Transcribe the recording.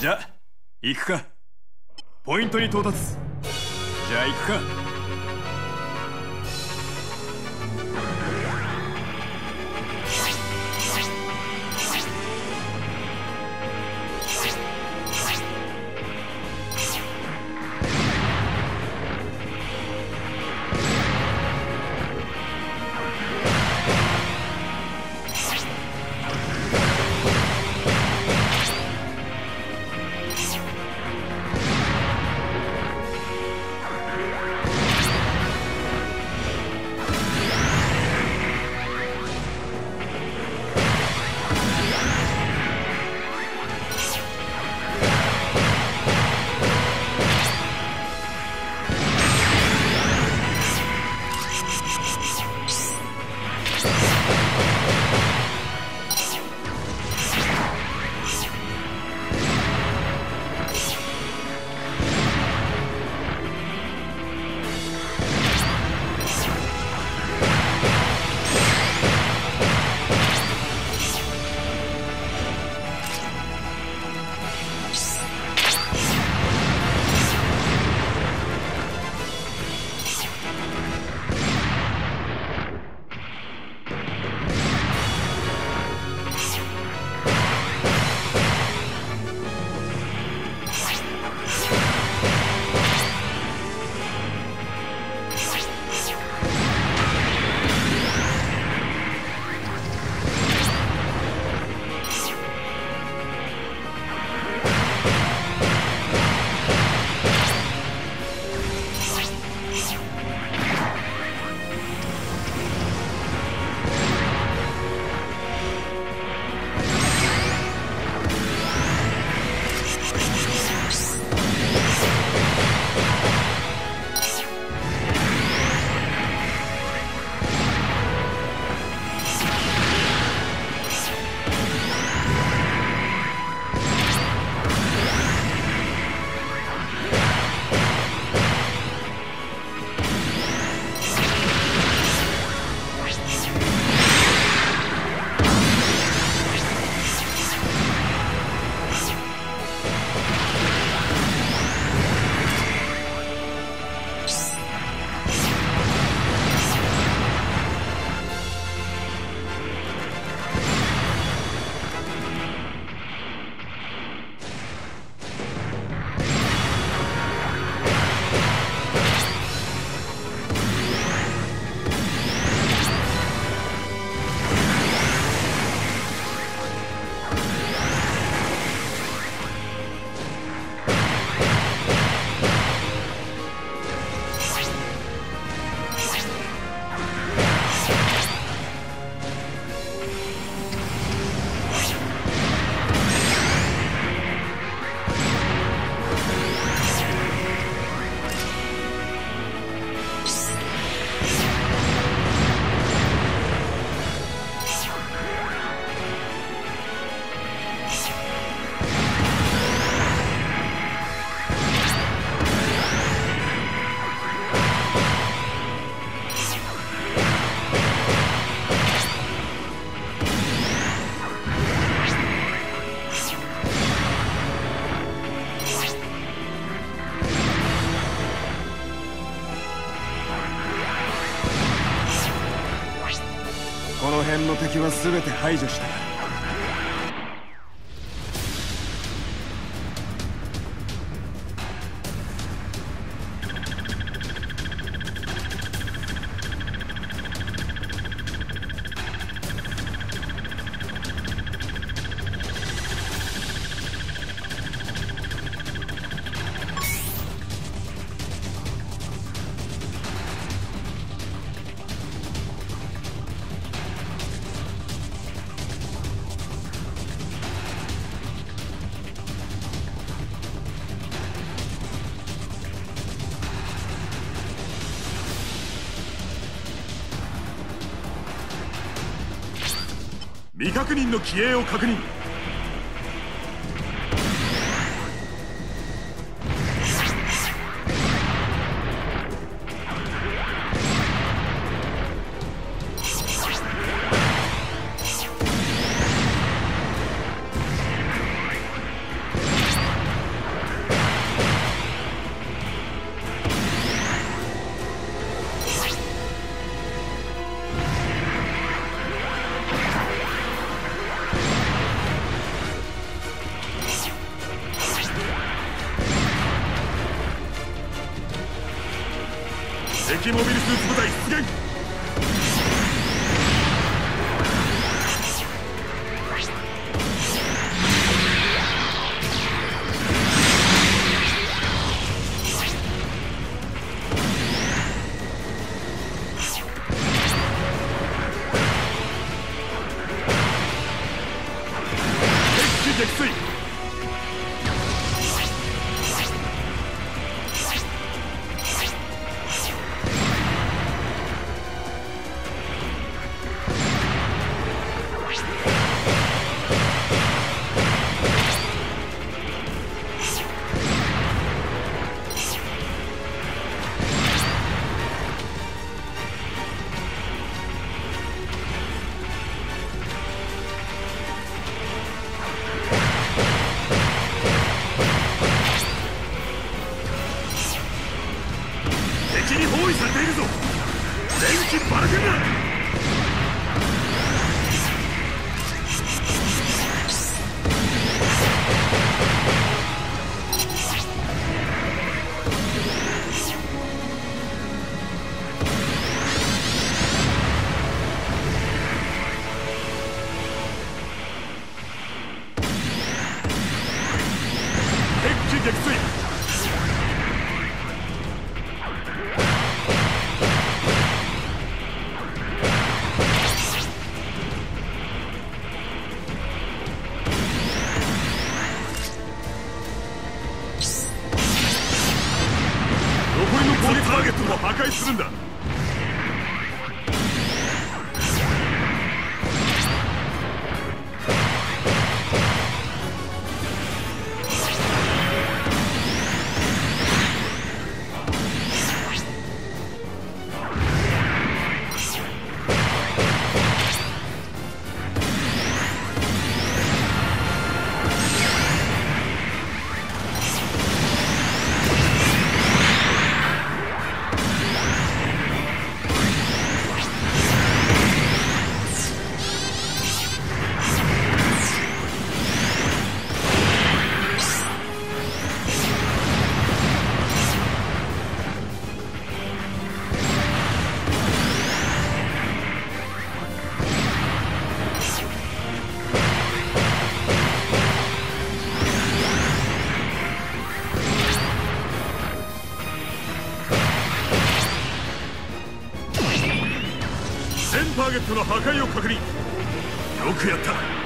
じゃあ行くか。ポイントに到達。じゃあ行くか。敵は全て排除した。未確認の機影を確認。敵モビルスーツ部隊出現。敵機撃墜。 敵に包囲されているぞ。電気バラけんだ。 するんだ。 ターゲットの破壊を確認。よくやった。